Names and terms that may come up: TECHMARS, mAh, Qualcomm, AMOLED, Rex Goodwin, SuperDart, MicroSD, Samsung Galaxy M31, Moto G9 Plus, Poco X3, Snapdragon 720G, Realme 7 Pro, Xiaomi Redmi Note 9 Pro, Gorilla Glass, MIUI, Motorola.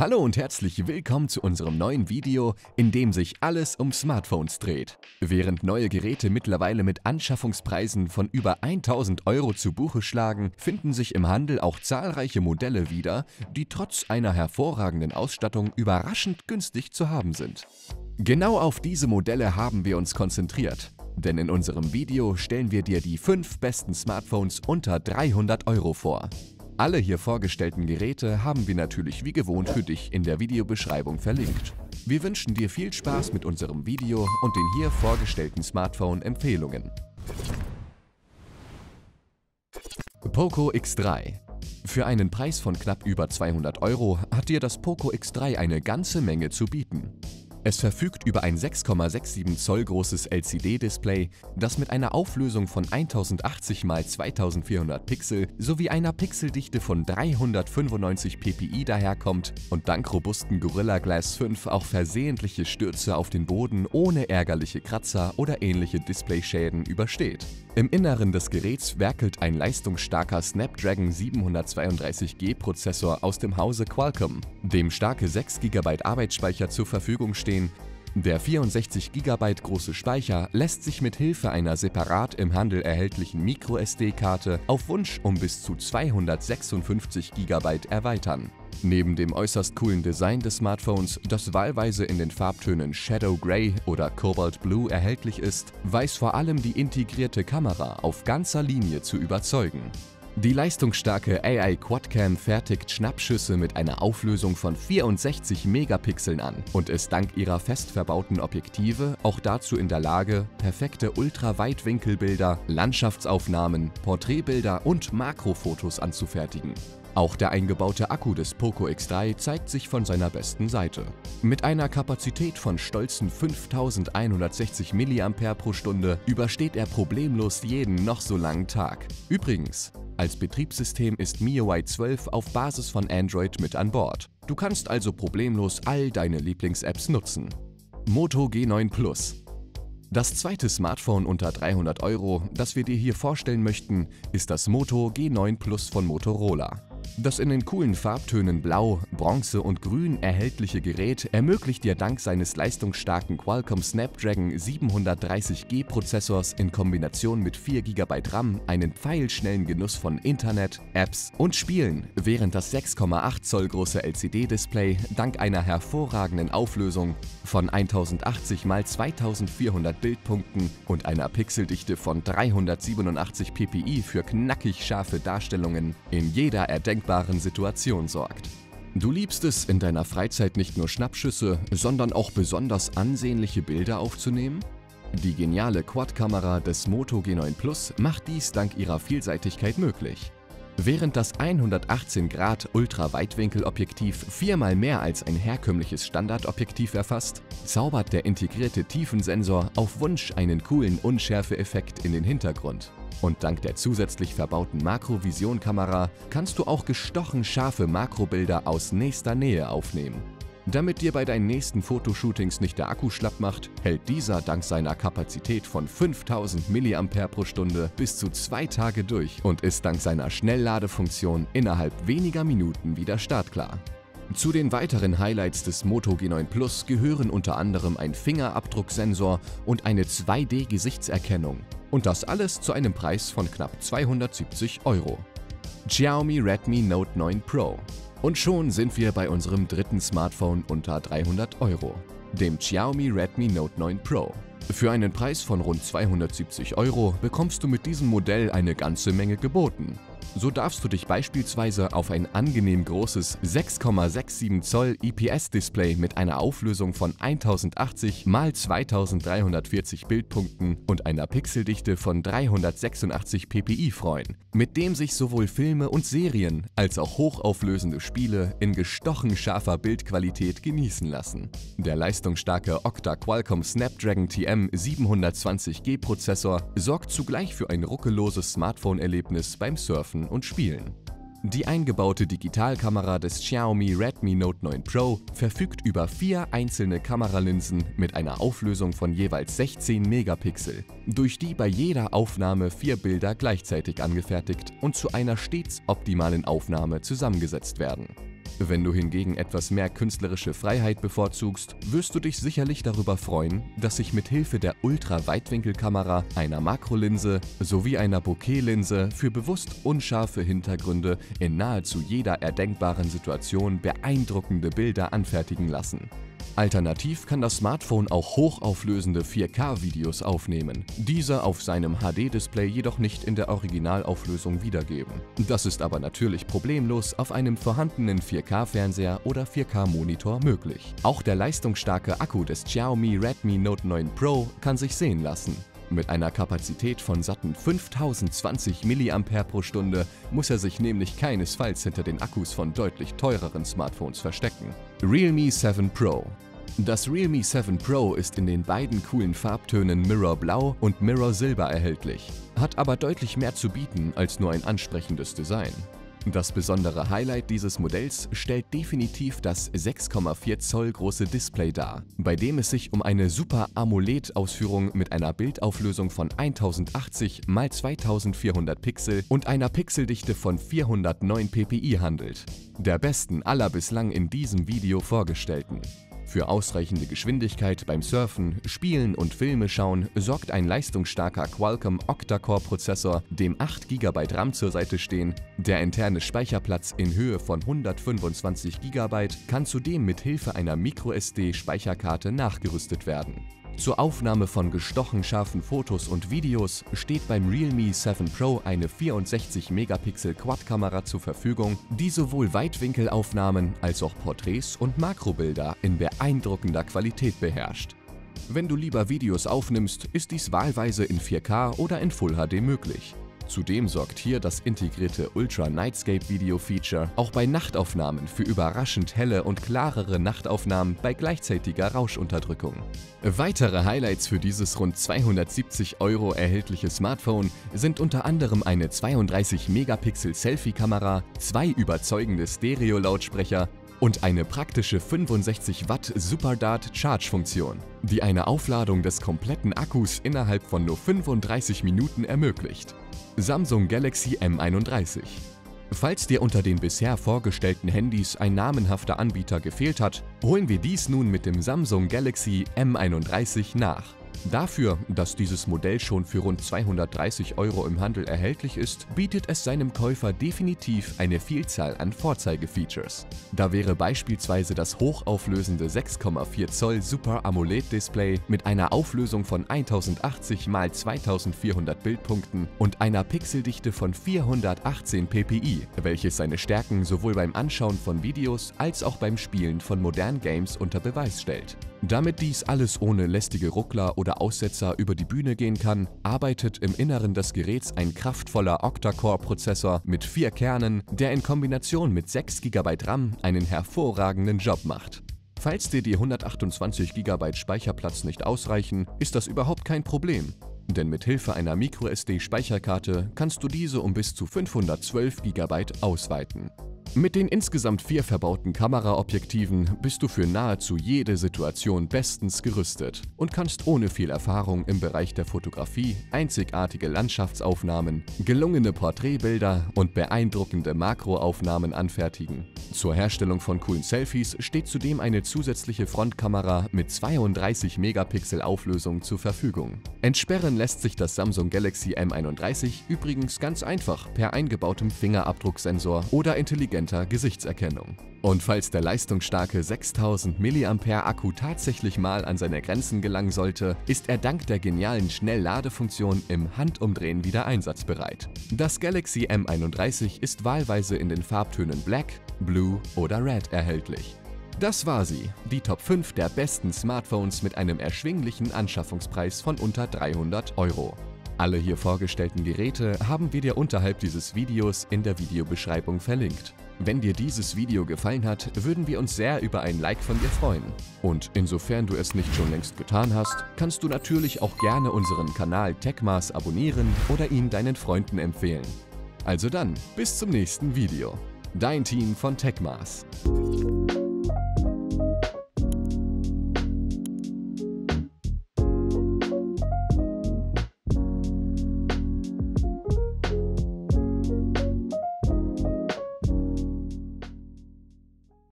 Hallo und herzlich willkommen zu unserem neuen Video, in dem sich alles um Smartphones dreht. Während neue Geräte mittlerweile mit Anschaffungspreisen von über 1.000 € zu Buche schlagen, finden sich im Handel auch zahlreiche Modelle wieder, die trotz einer hervorragenden Ausstattung überraschend günstig zu haben sind. Genau auf diese Modelle haben wir uns konzentriert, denn in unserem Video stellen wir dir die 5 besten Smartphones unter 300 € vor. Alle hier vorgestellten Geräte haben wir natürlich wie gewohnt für dich in der Videobeschreibung verlinkt. Wir wünschen dir viel Spaß mit unserem Video und den hier vorgestellten Smartphone-Empfehlungen. Poco X3. Für einen Preis von knapp über 200 € hat dir das Poco X3 eine ganze Menge zu bieten. Es verfügt über ein 6,67 Zoll großes LCD-Display, das mit einer Auflösung von 1080 x 2400 Pixel sowie einer Pixeldichte von 395 ppi daherkommt und dank robusten Gorilla Glass 5 auch versehentliche Stürze auf den Boden ohne ärgerliche Kratzer oder ähnliche Displayschäden übersteht. Im Inneren des Geräts werkelt ein leistungsstarker Snapdragon 732G Prozessor aus dem Hause Qualcomm, dem starke 6 GB Arbeitsspeicher zur Verfügung steht. Der 64 GB große Speicher lässt sich mit Hilfe einer separat im Handel erhältlichen MicroSD-Karte auf Wunsch um bis zu 256 GB erweitern. Neben dem äußerst coolen Design des Smartphones, das wahlweise in den Farbtönen Shadow Grey oder Cobalt Blue erhältlich ist, weiß vor allem die integrierte Kamera auf ganzer Linie zu überzeugen. Die leistungsstarke AI Quadcam fertigt Schnappschüsse mit einer Auflösung von 64 Megapixeln an und ist dank ihrer fest verbauten Objektive auch dazu in der Lage, perfekte Ultraweitwinkelbilder, Landschaftsaufnahmen, Porträtbilder und Makrofotos anzufertigen. Auch der eingebaute Akku des Poco X3 zeigt sich von seiner besten Seite. Mit einer Kapazität von stolzen 5160 mAh übersteht er problemlos jeden noch so langen Tag. Übrigens, als Betriebssystem ist MIUI 12 auf Basis von Android mit an Bord. Du kannst also problemlos all deine Lieblings-Apps nutzen. Moto G9 Plus. Das zweite Smartphone unter 300 €, das wir dir hier vorstellen möchten, ist das Moto G9 Plus von Motorola. Das in den coolen Farbtönen Blau, Bronze und Grün erhältliche Gerät ermöglicht dir dank seines leistungsstarken Qualcomm Snapdragon 730G Prozessors in Kombination mit 4 GB RAM einen pfeilschnellen Genuss von Internet, Apps und Spielen, während das 6,8 Zoll große LCD-Display dank einer hervorragenden Auflösung von 1080 x 2400 Bildpunkten und einer Pixeldichte von 387 ppi für knackig scharfe Darstellungen in jeder erdenkbaren Situation sorgt. Du liebst es, in deiner Freizeit nicht nur Schnappschüsse, sondern auch besonders ansehnliche Bilder aufzunehmen? Die geniale Quad-Kamera des Moto G9 Plus macht dies dank ihrer Vielseitigkeit möglich. Während das 118° Ultraweitwinkelobjektiv viermal mehr als ein herkömmliches Standardobjektiv erfasst, zaubert der integrierte Tiefensensor auf Wunsch einen coolen Unschärfe-Effekt in den Hintergrund. Und dank der zusätzlich verbauten Makrovision-Kamera kannst du auch gestochen scharfe Makrobilder aus nächster Nähe aufnehmen. Damit dir bei deinen nächsten Fotoshootings nicht der Akku schlapp macht, hält dieser dank seiner Kapazität von 5000 mAh bis zu 2 Tage durch und ist dank seiner Schnellladefunktion innerhalb weniger Minuten wieder startklar. Zu den weiteren Highlights des Moto G9 Plus gehören unter anderem ein Fingerabdrucksensor und eine 2D-Gesichtserkennung. Und das alles zu einem Preis von knapp 270 €. Xiaomi Redmi Note 9 Pro. Und schon sind wir bei unserem dritten Smartphone unter 300 €, dem Xiaomi Redmi Note 9 Pro. Für einen Preis von rund 270 € bekommst du mit diesem Modell eine ganze Menge geboten. So darfst du dich beispielsweise auf ein angenehm großes 6,67 Zoll IPS-Display mit einer Auflösung von 1080 x 2340 Bildpunkten und einer Pixeldichte von 386 ppi freuen, mit dem sich sowohl Filme und Serien als auch hochauflösende Spiele in gestochen scharfer Bildqualität genießen lassen. Der leistungsstarke Octa-Qualcomm Snapdragon TM 720G Prozessor sorgt zugleich für ein ruckelloses Smartphone-Erlebnis beim Surfen und Spielen. Die eingebaute Digitalkamera des Xiaomi Redmi Note 9 Pro verfügt über 4 einzelne Kameralinsen mit einer Auflösung von jeweils 16 Megapixel, durch die bei jeder Aufnahme 4 Bilder gleichzeitig angefertigt und zu einer stets optimalen Aufnahme zusammengesetzt werden. Wenn du hingegen etwas mehr künstlerische Freiheit bevorzugst, wirst du dich sicherlich darüber freuen, dass sich mit Hilfe der Ultra-Weitwinkelkamera, einer Makrolinse sowie einer Bokeh-Linse für bewusst unscharfe Hintergründe in nahezu jeder erdenkbaren Situation beeindruckende Bilder anfertigen lassen. Alternativ kann das Smartphone auch hochauflösende 4K-Videos aufnehmen, diese auf seinem HD-Display jedoch nicht in der Originalauflösung wiedergeben. Das ist aber natürlich problemlos auf einem vorhandenen 4K-Fernseher oder 4K-Monitor möglich. Auch der leistungsstarke Akku des Xiaomi Redmi Note 9 Pro kann sich sehen lassen. Mit einer Kapazität von satten 5020 mAh muss er sich nämlich keinesfalls hinter den Akkus von deutlich teureren Smartphones verstecken. Realme 7 Pro. Das Realme 7 Pro ist in den beiden coolen Farbtönen Mirror Blau und Mirror Silber erhältlich, hat aber deutlich mehr zu bieten als nur ein ansprechendes Design. Das besondere Highlight dieses Modells stellt definitiv das 6,4 Zoll große Display dar, bei dem es sich um eine Super AMOLED-Ausführung mit einer Bildauflösung von 1080 x 2400 Pixel und einer Pixeldichte von 409 ppi handelt, der besten aller bislang in diesem Video vorgestellten. Für ausreichende Geschwindigkeit beim Surfen, Spielen und Filme schauen sorgt ein leistungsstarker Qualcomm Octa-Core-Prozessor, dem 8 GB RAM zur Seite stehen. Der interne Speicherplatz in Höhe von 125 GB kann zudem mit Hilfe einer MicroSD-Speicherkarte nachgerüstet werden. Zur Aufnahme von gestochen scharfen Fotos und Videos steht beim Realme 7 Pro eine 64-Megapixel-Quad-Kamera zur Verfügung, die sowohl Weitwinkelaufnahmen als auch Porträts und Makrobilder in beeindruckender Qualität beherrscht. Wenn du lieber Videos aufnimmst, ist dies wahlweise in 4K oder in Full HD möglich. Zudem sorgt hier das integrierte Ultra-Nightscape-Video-Feature auch bei Nachtaufnahmen für überraschend helle und klarere Nachtaufnahmen bei gleichzeitiger Rauschunterdrückung. Weitere Highlights für dieses rund 270 € erhältliche Smartphone sind unter anderem eine 32-Megapixel-Selfie-Kamera, zwei überzeugende Stereo-Lautsprecher und eine praktische 65 Watt SuperDart Charge-Funktion, die eine Aufladung des kompletten Akkus innerhalb von nur 35 Minuten ermöglicht. Samsung Galaxy M31. Falls dir unter den bisher vorgestellten Handys ein namenhafter Anbieter gefehlt hat, holen wir dies nun mit dem Samsung Galaxy M31 nach. Dafür, dass dieses Modell schon für rund 230 € im Handel erhältlich ist, bietet es seinem Käufer definitiv eine Vielzahl an Vorzeigefeatures. Da wäre beispielsweise das hochauflösende 6,4 Zoll Super AMOLED Display mit einer Auflösung von 1080 x 2400 Bildpunkten und einer Pixeldichte von 418 ppi, welches seine Stärken sowohl beim Anschauen von Videos als auch beim Spielen von modernen Games unter Beweis stellt. Damit dies alles ohne lästige Ruckler oder Aussetzer über die Bühne gehen kann, arbeitet im Inneren des Geräts ein kraftvoller Octa-Core-Prozessor mit 4 Kernen, der in Kombination mit 6 GB RAM einen hervorragenden Job macht. Falls dir die 128 GB Speicherplatz nicht ausreichen, ist das überhaupt kein Problem. Denn mit Hilfe einer MicroSD-Speicherkarte kannst du diese um bis zu 512 GB ausweiten. Mit den insgesamt 4 verbauten Kameraobjektiven bist du für nahezu jede Situation bestens gerüstet und kannst ohne viel Erfahrung im Bereich der Fotografie einzigartige Landschaftsaufnahmen, gelungene Porträtbilder und beeindruckende Makroaufnahmen anfertigen. Zur Herstellung von coolen Selfies steht zudem eine zusätzliche Frontkamera mit 32 Megapixel Auflösung zur Verfügung. Entsperren lässt sich das Samsung Galaxy M31 übrigens ganz einfach per eingebautem Fingerabdrucksensor oder intelligent Gesichtserkennung. Und falls der leistungsstarke 6000 mAh Akku tatsächlich mal an seine Grenzen gelangen sollte, ist er dank der genialen Schnellladefunktion im Handumdrehen wieder einsatzbereit. Das Galaxy M31 ist wahlweise in den Farbtönen Black, Blue oder Red erhältlich. Das war sie, die Top 5 der besten Smartphones mit einem erschwinglichen Anschaffungspreis von unter 300 €. Alle hier vorgestellten Geräte haben wir dir unterhalb dieses Videos in der Videobeschreibung verlinkt. Wenn dir dieses Video gefallen hat, würden wir uns sehr über ein Like von dir freuen. Und insofern du es nicht schon längst getan hast, kannst du natürlich auch gerne unseren Kanal TECHMARS abonnieren oder ihn deinen Freunden empfehlen. Also dann, bis zum nächsten Video. Dein Team von TECHMARS.